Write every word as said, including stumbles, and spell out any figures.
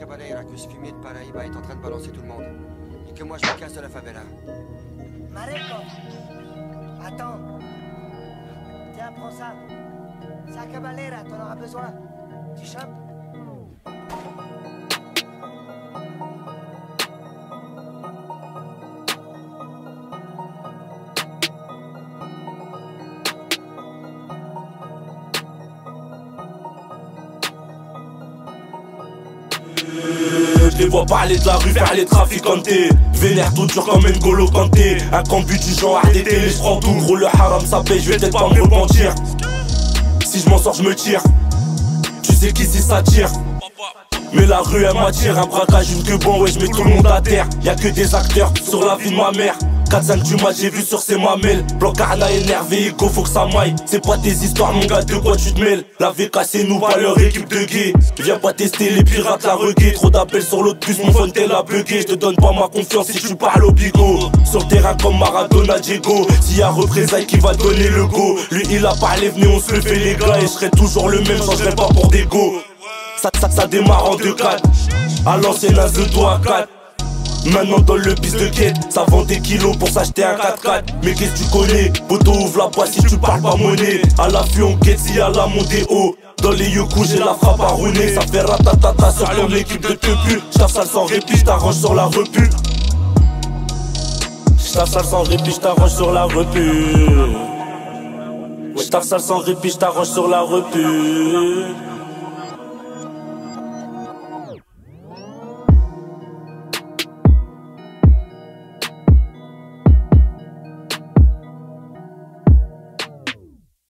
Cavalera que ce fumier de Paraíba est en train de balancer tout le monde. Et que moi je me casse de la favela. Mareko! Attends! Tiens, prends ça. Ça, Cavalera, t'en auras besoin. Tu chopes? Je les vois parler de la rue, faire les traficantes. Vénère tout dur comme N'Golo Kanté. Un cambut du genre R D T, les prends tout. Gros le haram ça paye, je vais peut-être pas me repentir. Si je m'en sors je me tire. Tu sais qui c'est ça tire. Mais la rue elle m'attire, un braquage, une queue bon. Ouais je mets tout le monde à terre, y'a que des acteurs sur la vie de ma mère. Quatre cinq du match, j'ai vu sur ses mamelles. Blancarna énervé, égo, faut que ça maille. C'est pas tes histoires, mon gars, de quoi tu te mêles? La V K, c'est nous, pas leur équipe de gays. Viens pas tester les pirates, la reggae. Trop d'appels sur l'autre puce, mon phone tel a bugué. Je te donne pas ma confiance si tu parles au bigot. Sur le terrain comme Maradona, Diego. S'il y a représailles qui va donner le go. Lui, il a parlé, venez, on se le fait, les gars. Et je serai toujours le même, changerai pas pour des go. Ça, ça, ça démarre en deux quatre. À l'ancienne, à deux doigts à quatre. Maintenant dans le bis de quête, ça vend des kilos pour s'acheter un quatre quatre. Mais qu'est-ce que tu connais? Boto ouvre la boîte si tu parles pas monnaie. À l'affût on quête si à la Mondeo. Dans les yoku j'ai la frappe à rouler. Ça fait ratatata sur ton équipe de tepu. J'taffe sale sans répit, j't'arrange sur la repu. J'taffe sale sans répit, j't'arrange sur la repu. J'taffe sale sans répit, j't'arrange sur la repu.